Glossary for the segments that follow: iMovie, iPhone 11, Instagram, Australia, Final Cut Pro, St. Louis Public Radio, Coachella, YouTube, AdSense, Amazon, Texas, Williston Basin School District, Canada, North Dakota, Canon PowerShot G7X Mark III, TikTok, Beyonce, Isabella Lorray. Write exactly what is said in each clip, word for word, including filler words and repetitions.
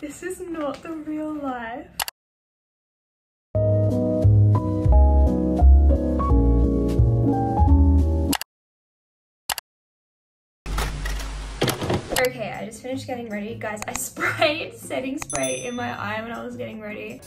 This is not the real life. Okay, I just finished getting ready. Guys, I sprayed setting spray in my eye when I was getting ready.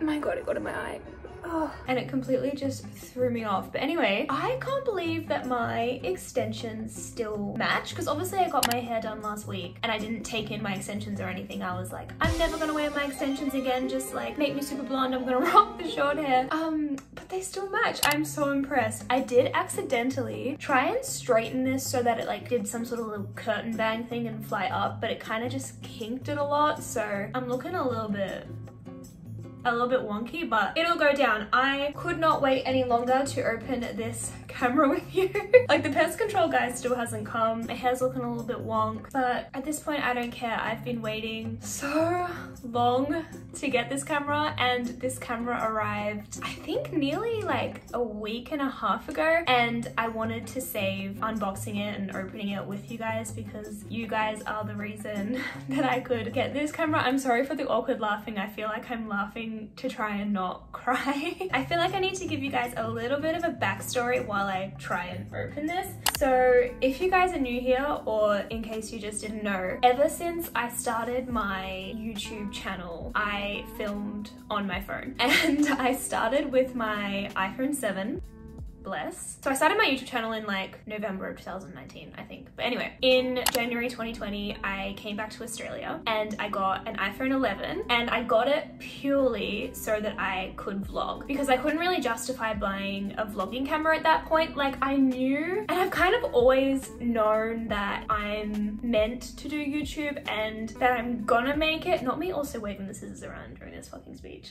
My god, it got in my eye. Oh, and it completely just threw me off. But anyway, I can't believe that my extensions still match, because obviously I got my hair done last week and I didn't take in my extensions or anything. I was like, I'm never gonna wear my extensions again, just like make me super blonde, I'm gonna rock the short hair. Um, but they still match. I'm so impressed. I did accidentally try and straighten this so that it like did some sort of little curtain bang thing and fly up, but it kind of just kinked it a lot, so I'm looking a little bit a little bit wonky, but it'll go down. I could not wait any longer to open this camera with you. Like, the pest control guy still hasn't come. My hair's looking a little bit wonk, but at this point I don't care. I've been waiting so long to get this camera, and this camera arrived I think nearly like a week and a half ago, and I wanted to save unboxing it and opening it with you guys because you guys are the reason that I could get this camera. I'm sorry for the awkward laughing. I feel like I'm laughing to try and not cry. I feel like I need to give you guys a little bit of a backstory while I try and open this. So if you guys are new here, or in case you just didn't know, ever since I started my YouTube channel, I filmed on my phone, and I started with my iPhone seven. Bless. So I started my YouTube channel in like November of two thousand nineteen, I think. But anyway, in January twenty twenty, I came back to Australia and I got an iPhone eleven, and I got it purely so that I could vlog, because I couldn't really justify buying a vlogging camera at that point. Like, I knew, and I've kind of always known that I'm meant to do YouTube and that I'm gonna make it. Not me also waving the scissors around during this fucking speech.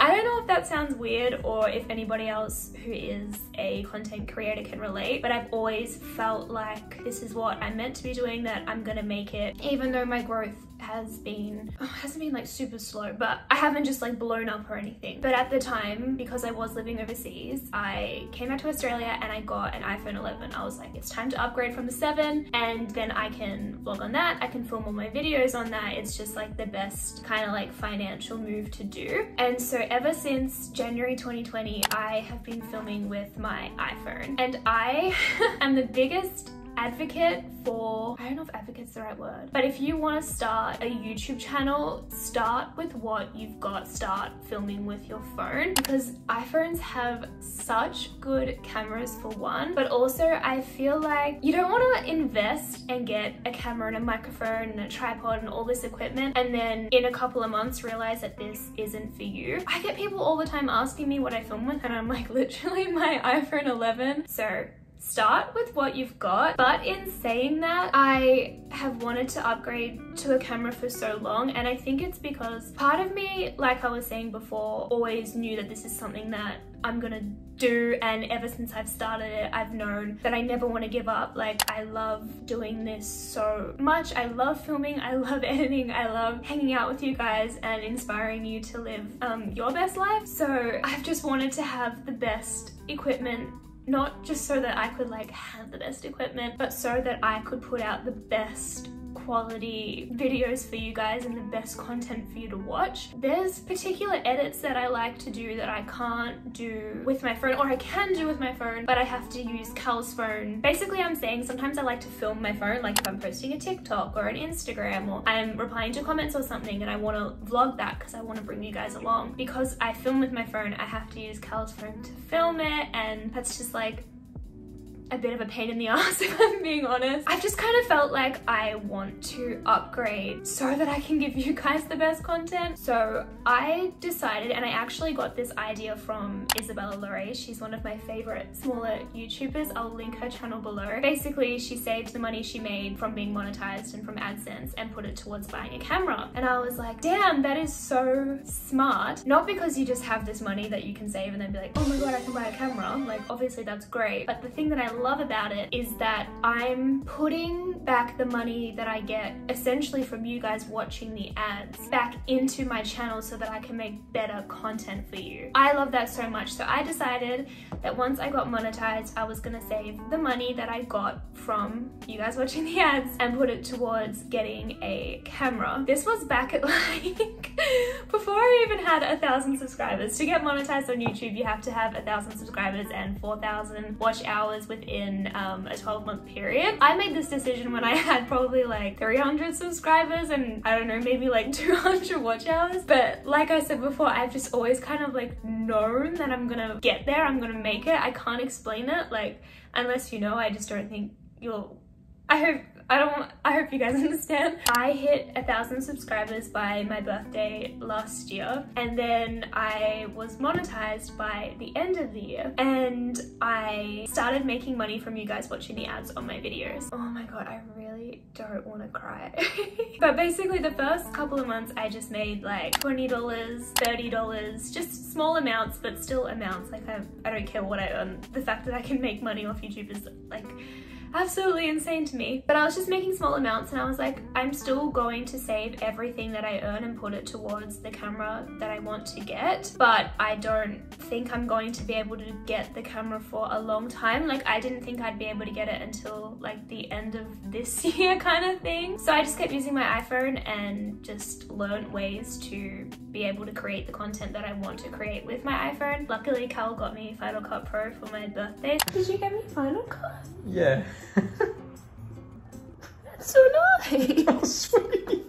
I don't know if that sounds weird or if anybody else who is a content creator can relate, but I've always felt like this is what I'm meant to be doing, that I'm gonna make it, even though my growth has been oh, hasn't been like super slow, but I haven't just like blown up or anything. But at the time, because I was living overseas, I came back to Australia and I got an iPhone eleven. I was like, it's time to upgrade from the seven, and then I can vlog on that, I can film all my videos on that. It's just like the best kind of like financial move to do. And so ever since January twenty twenty, I have been filming with my iPhone, and I am the biggest advocate for, I don't know if advocate's the right word, but if you want to start a YouTube channel, start with what you've got. Start filming with your phone, because iPhones have such good cameras for one, but also I feel like you don't want to invest and get a camera and a microphone and a tripod and all this equipment and then in a couple of months realize that this isn't for you. I get people all the time asking me what I film with, and I'm like, literally my iPhone eleven. So start with what you've got. But in saying that, I have wanted to upgrade to a camera for so long, and I think it's because part of me, like I was saying before, always knew that this is something that I'm gonna do, and ever since I've started it, I've known that I never want to give up. Like, I love doing this so much. I love filming, I love editing, I love hanging out with you guys and inspiring you to live um, your best life. So I've just wanted to have the best equipment, not just so that I could like have the best equipment, but so that I could put out the best quality videos for you guys and the best content for you to watch. There's particular edits that I like to do that I can't do with my phone, or I can do with my phone, but I have to use Cal's phone. Basically, I'm saying sometimes I like to film my phone, like if I'm posting a TikTok or an Instagram, or I'm replying to comments or something, and I want to vlog that because I want to bring you guys along. Because I film with my phone, I have to use Cal's phone to film it, and that's just like a bit of a pain in the ass, if I'm being honest. I've just kind of felt like I want to upgrade so that I can give you guys the best content. So I decided, and I actually got this idea from Isabella Lorray. She's one of my favorite smaller YouTubers. I'll link her channel below. Basically, she saved the money she made from being monetized and from AdSense and put it towards buying a camera. And I was like, damn, that is so smart. Not because you just have this money that you can save and then be like, oh my God, I can buy a camera. Like, obviously that's great. But the thing that I love about it is that I'm putting back the money that I get essentially from you guys watching the ads back into my channel so that I can make better content for you. I love that so much. So I decided that once I got monetized, I was gonna save the money that I got from you guys watching the ads and put it towards getting a camera. This was back at like before I even had a thousand subscribers. To get monetized on YouTube, you have to have a thousand subscribers and four thousand watch hours within um, a twelve month period. I made this decision when I had probably like three hundred subscribers and I don't know, maybe like two hundred watch hours. But like I said before, I've just always kind of like known that I'm gonna get there, I'm gonna make it. I can't explain it, like, unless you know, I just don't think you'll, I hope, I don't, I hope you guys understand. I hit a thousand subscribers by my birthday last year, and then I was monetized by the end of the year, and I started making money from you guys watching the ads on my videos. Oh my god, I really don't want to cry. But basically the first couple of months I just made like twenty dollars, thirty dollars, just small amounts, but still amounts. Like I, I don't care what I earn. The fact that I can make money off YouTube is like absolutely insane to me. But I was just making small amounts and I was like, I'm still going to save everything that I earn and put it towards the camera that I want to get, but I don't think I'm going to be able to get the camera for a long time. Like I didn't think I'd be able to get it until like the end of this year kind of thing. So I just kept using my iPhone and just learned ways to be able to create the content that I want to create with my iPhone. Luckily Cal got me Final Cut Pro for my birthday. Did you get me Final Cut? Yeah. That's so nice. How sweet.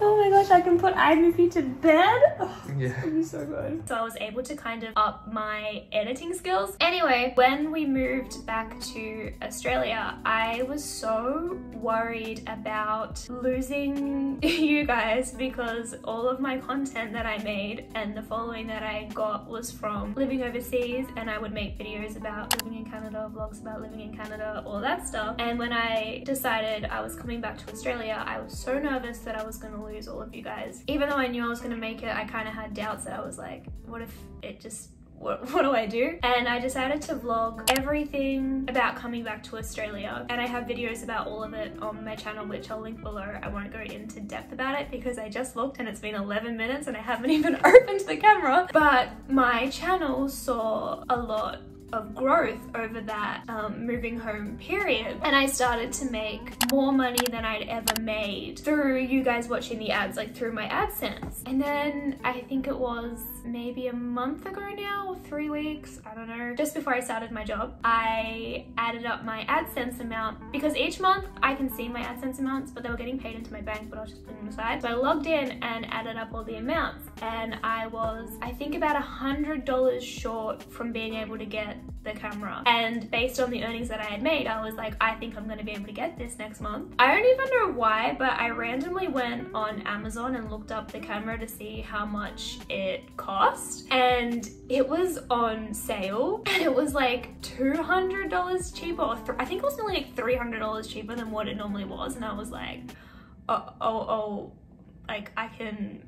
Oh my gosh, I can put iMovie to bed? Oh, yeah. That'd be so good. So I was able to kind of up my editing skills. Anyway, when we moved back to Australia, I was so worried about losing you guys because all of my content that I made and the following that I got was from living overseas, and I would make videos about living in Canada, vlogs about living in Canada, all that stuff. And when I decided I was coming back to Australia, I was so nervous that I was gonna lose all of you guys. Even though I knew I was gonna make it, I kind of had doubts that I was like, what if it just, what, what do I do? And I decided to vlog everything about coming back to Australia, and I have videos about all of it on my channel, which I'll link below. I won't go into depth about it because I just looked and it's been eleven minutes and I haven't even opened the camera. But my channel saw a lot of growth over that um, moving home period, and I started to make more money than I'd ever made through you guys watching the ads, like through my AdSense. And then I think it was maybe a month ago now, or three weeks, I don't know, just before I started my job, I added up my AdSense amount, because each month I can see my AdSense amounts, but they were getting paid into my bank, but I was just putting them aside. So I logged in and added up all the amounts, and I was, I think, about a hundred dollars short from being able to get the camera. And based on the earnings that I had made, I was like, I think I'm gonna be able to get this next month. I don't even know why, but I randomly went on Amazon and looked up the camera to see how much it cost, and it was on sale, and it was like two hundred dollars cheaper, or I think it was only like three hundred dollars cheaper than what it normally was. And I was like, oh, oh, oh, like I can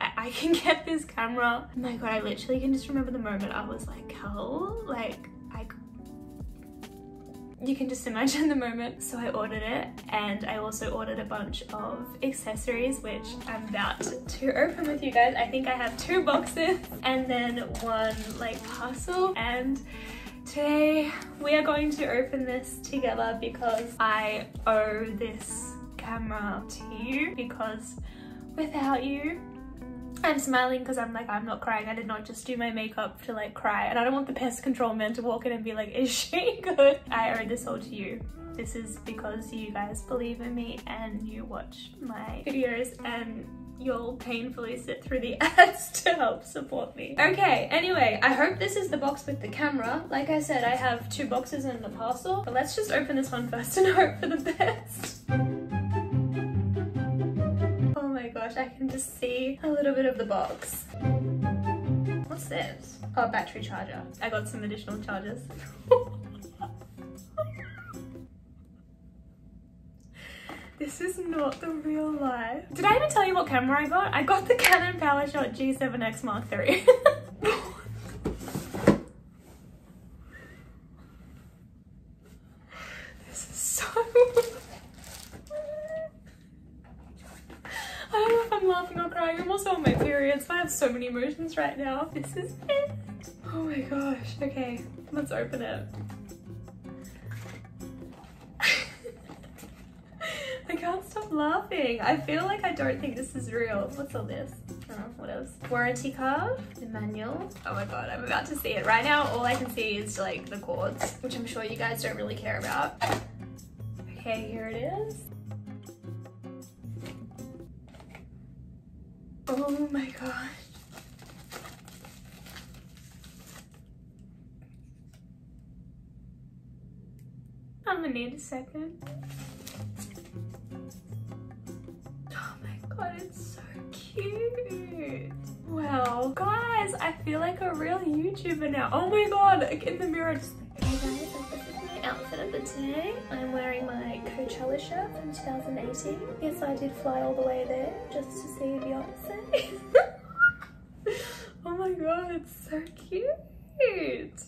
I can get this camera. Oh my god, I literally can just remember the moment. I was like, Cal, like, I... You can just imagine the moment. So I ordered it, and I also ordered a bunch of accessories, which I'm about to open with you guys. I think I have two boxes and then one like parcel, and today we are going to open this together because I owe this camera to you, because without you, I'm smiling because I'm like, I'm not crying. I did not just do my makeup to like cry, and I don't want the pest control man to walk in and be like, is she good? I owe this all to you. This is because you guys believe in me and you watch my videos, and you'll painfully sit through the ads to help support me. Okay, anyway, I hope this is the box with the camera. Like I said, I have two boxes and a parcel, but let's just open this one first and hope for the best. I can just see a little bit of the box. What's this? Oh, battery charger. I got some additional chargers. This is not the real life. Did I even tell you what camera I got? I got the Canon PowerShot G seven X Mark three. I have so many emotions right now. This is it. Oh my gosh. Okay, let's open it. I can't stop laughing. I feel like I don't think this is real. What's all this? I don't know, what else? Warranty card, the manual. Oh my god, I'm about to see it. Right now, all I can see is like the cords, which I'm sure you guys don't really care about. Okay, here it is. Oh my gosh. I'm gonna need a second. Oh my god, it's so cute. Wow. Guys, I feel like a real YouTuber now. Oh my god, like in the mirror. Just like, okay guys, this is my outfit of the day. I'm wearing my Coachella shirt from two thousand eighteen. Yes, I did fly all the way there just to see Beyonce. Oh my god, it's so cute.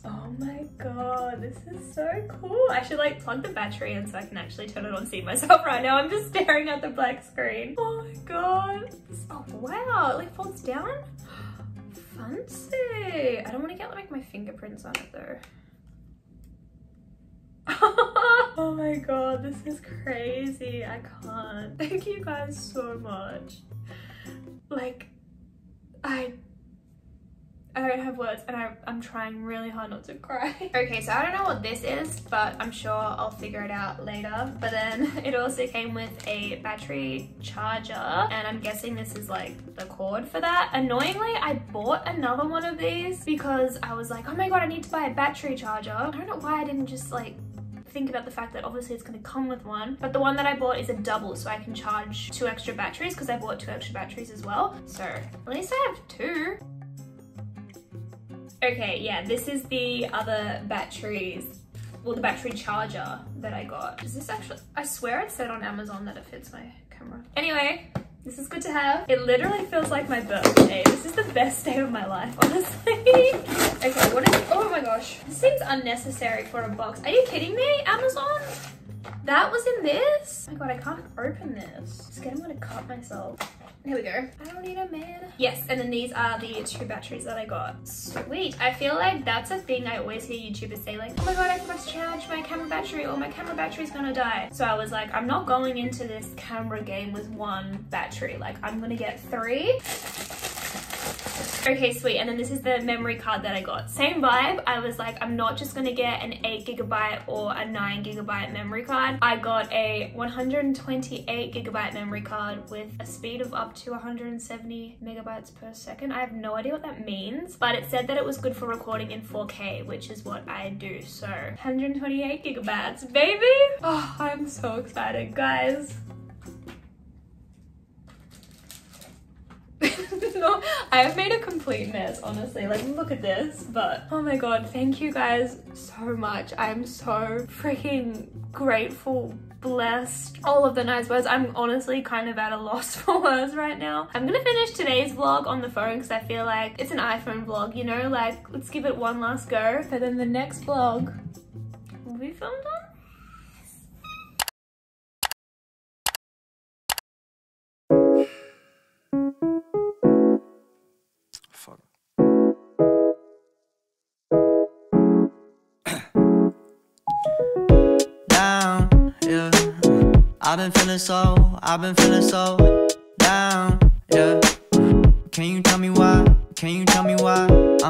Oh my god, this is so cool. I should like plug the battery in so I can actually turn it on and see myself right now. I'm just staring at the black screen. Oh my god. Oh wow, it like folds down. Fancy. I don't want to get like my fingerprints on it though. Oh my god, this is crazy. I can't. Thank you guys so much. Like, I... I don't have words and I, I'm trying really hard not to cry. Okay, so I don't know what this is, but I'm sure I'll figure it out later. But then it also came with a battery charger, and I'm guessing this is like the cord for that. Annoyingly, I bought another one of these because I was like, oh my god, I need to buy a battery charger. I don't know why I didn't just like think about the fact that obviously it's going to come with one, but the one that I bought is a double, so I can charge two extra batteries because I bought two extra batteries as well. So at least I have two. Okay, yeah, this is the other batteries, well, the battery charger that I got. Is this actually, I swear it said on Amazon that it fits my camera. Anyway, this is good to have. It literally feels like my birthday. This is the best day of my life, honestly. Okay, what is, oh my gosh. This seems unnecessary for a box. Are you kidding me, Amazon? That was in this? Oh my god, I can't open this. Just kidding, I'm gonna cut myself. Here we go. I don't need a man. Yes, and then these are the two batteries that I got. Sweet. I feel like that's a thing I always hear YouTubers say, like, oh my god, I forgot to charge my camera battery or my camera battery's gonna die. So I was like, I'm not going into this camera game with one battery. Like, I'm gonna get three. Okay, sweet. And then this is the memory card that I got. Same vibe. I was like, I'm not just gonna get an eight gigabyte or a nine gigabyte memory card. I got a one hundred twenty-eight gigabyte memory card with a speed of up to one hundred seventy megabytes per second. I have no idea what that means, but it said that it was good for recording in four K, which is what I do. So one hundred twenty-eight gigabytes, baby. Oh, I'm so excited, guys. No, I have made a complete mess, honestly. Like, look at this. But oh my god, thank you guys so much. I'm so freaking grateful, blessed, all of the nice words. I'm honestly kind of at a loss for words right now. I'm gonna finish today's vlog on the phone because I feel like it's an iPhone vlog, you know, like let's give it one last go. But then the next vlog will be filmed on down, yeah. I've been feeling so, I've been feeling so down, yeah. Can you tell me why? Can you tell me why? I'm